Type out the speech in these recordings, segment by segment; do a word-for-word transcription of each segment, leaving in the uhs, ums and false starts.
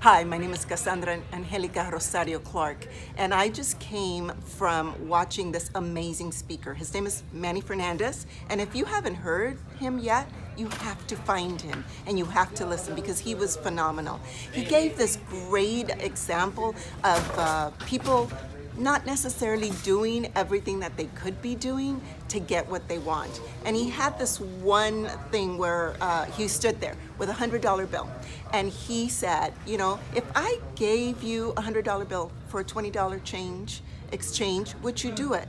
Hi, my name is Cassandra Angelica Rosario Clark, and I just came from watching this amazing speaker. His name is Manny Fernandez, and if you haven't heard him yet, you have to find him and you have to listen because he was phenomenal. He gave this great example of uh, people not necessarily doing everything that they could be doing to get what they want. And he had this one thing where uh, he stood there with a one hundred dollar bill. And he said, you know, if I gave you a one hundred dollar bill for a twenty dollar change exchange, would you do it?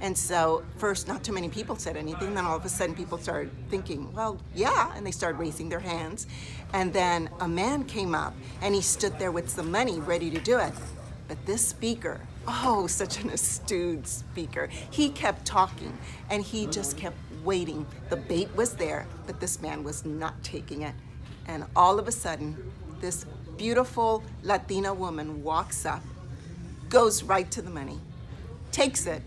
And so first, not too many people said anything. Then all of a sudden people started thinking, well, yeah, and they started raising their hands. And then a man came up and he stood there with some money ready to do it. But this speaker, oh, such an astute speaker. He kept talking and he just kept waiting. The bait was there, but this man was not taking it. And all of a sudden, this beautiful Latina woman walks up, goes right to the money, takes it,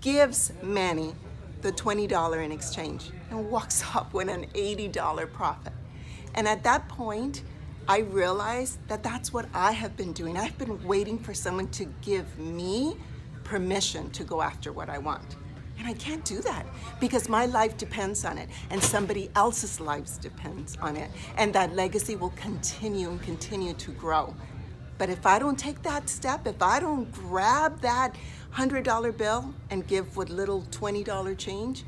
gives Manny the twenty dollars in exchange, and walks up with an eighty dollar profit. And at that point, I realized that that's what I have been doing. I've been waiting for someone to give me permission to go after what I want. And I can't do that because my life depends on it and somebody else's lives depends on it. And that legacy will continue and continue to grow. But if I don't take that step, if I don't grab that one hundred dollar bill and give with little twenty dollar change,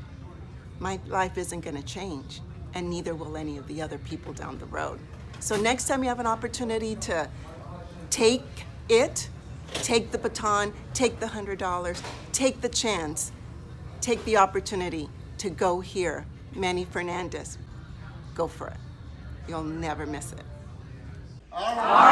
my life isn't gonna change, and neither will any of the other people down the road. So next time you have an opportunity to take it, take the baton, take the one hundred dollars, take the chance, take the opportunity to go here. Manny Fernandez, go for it. You'll never miss it. All right.